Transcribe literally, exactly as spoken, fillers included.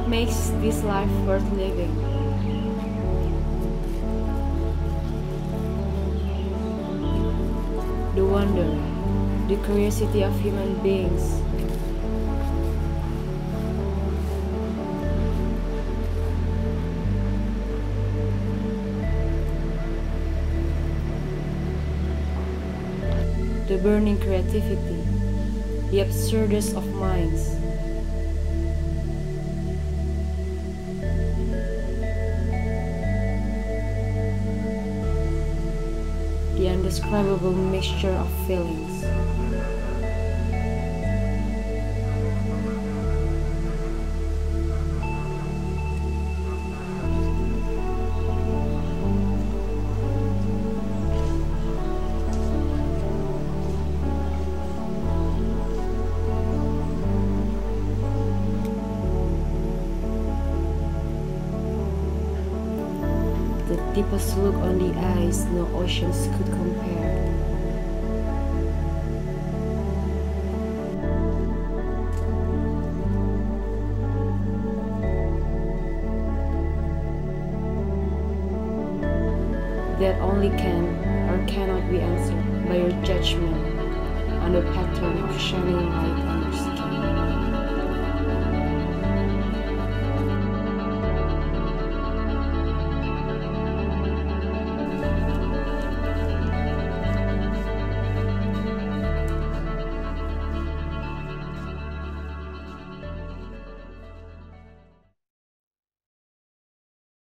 what makes this life worth living. The wonder, the curiosity of human beings. The burning creativity, the absurdest of minds. The indescribable mixture of feelings. The deepest look on the eyes no oceans could compare. That only can or cannot be answered by your judgment on the pattern of shining light on yourself.